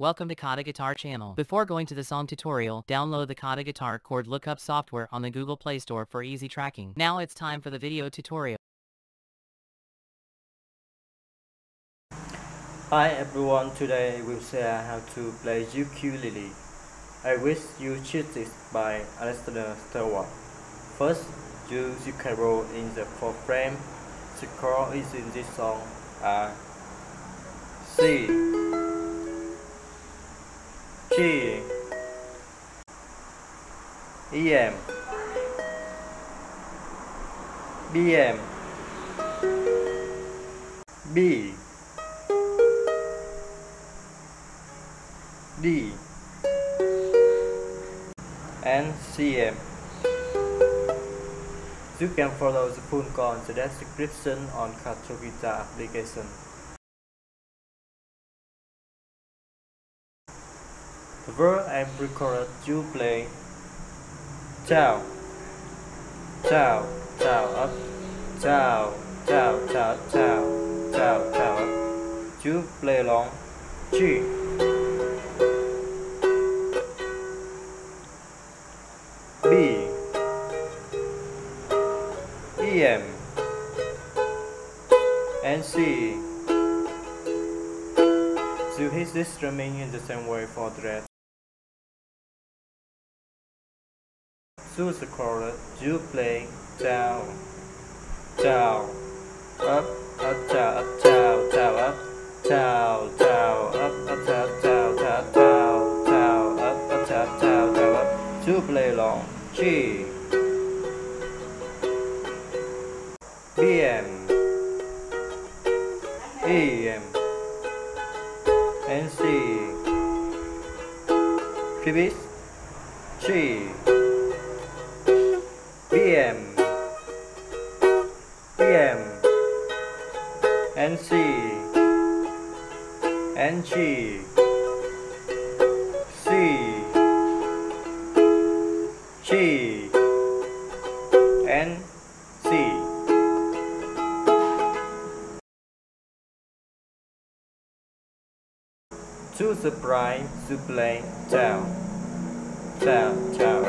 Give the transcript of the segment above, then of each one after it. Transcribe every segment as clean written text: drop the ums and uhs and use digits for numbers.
Welcome to Kata Guitar channel. Before going to the song tutorial, download the Kata Guitar chord lookup software on the Google Play Store for easy tracking. Now it's time for the video tutorial. Hi everyone, today we'll share how to play ukulele. I Wish You Cheated by Alexander Stewart. First, use the carol in the fourth frame. The chords in this song are C, G, EM, BM, B, D, and CM. You can follow the full chord in the description on KhaTo Guitar application. The verb I'm recorded, you play chào, chào, chào up, chào, chào, chào, chào, chào, chào up. You play long G, B, EM, and C. You hit this strumming in the same way for the rest. To the chorus, you play down, down, up, up, down, up, down, down, up, down, down, up, up, down, down, down, down, down, up, up, down, down, up. To play long G, BM, EM, and C. Repeat G, BM, EM, and C, and G, C, G, and C. To the prime, to play down, down, down,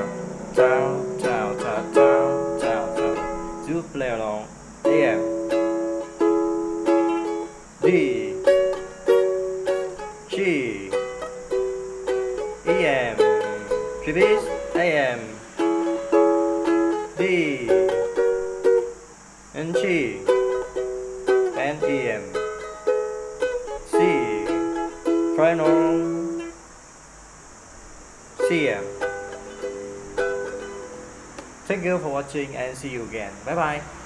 down, down, down, down, down, down. You play along EM, D, G, EM, previous AM, D, and G, and EM, C, final CM. Thank you for watching and see you again. Bye bye.